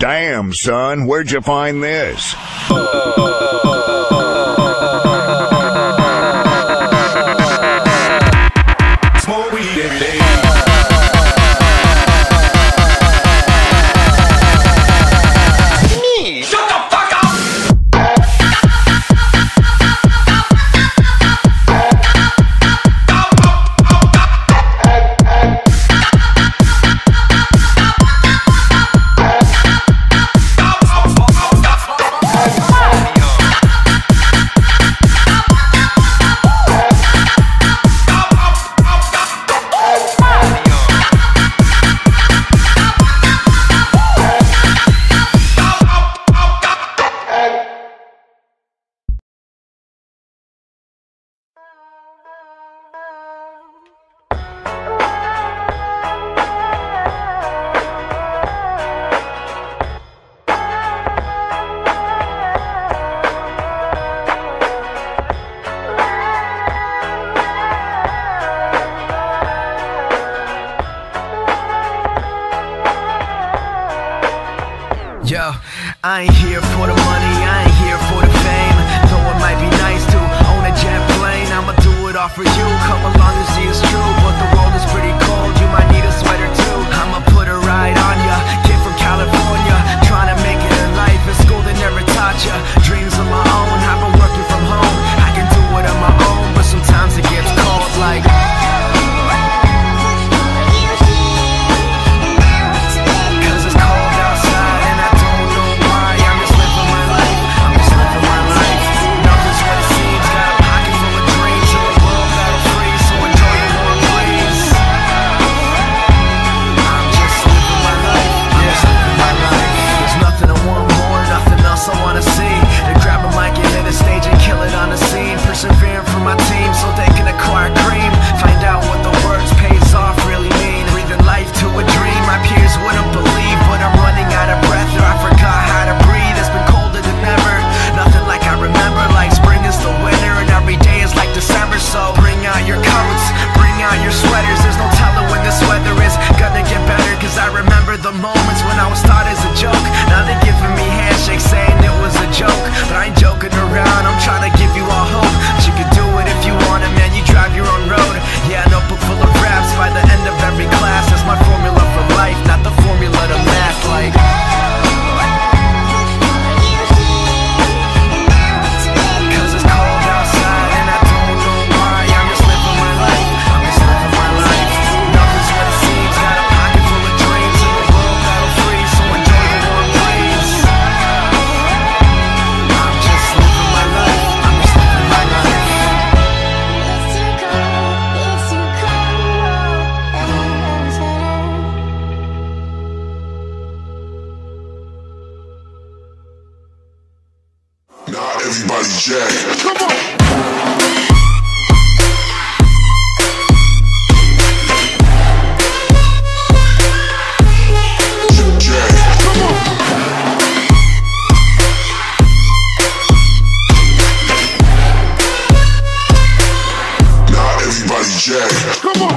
Damn, son, where'd you find this? Yo, I ain't here for the money, I ain't here for the fame. Though it might be nice to own a jet plane, I'ma do it all for you, come along and see it's true. But the world is pretty cold, you might need a sweater too. I'ma put a ride on ya, kid from California, trying to make it in life, in school they never taught ya. Dreams of my own, I've been working from home, I can do it on my own, but sometimes it gets cold like everybody jack. Come on!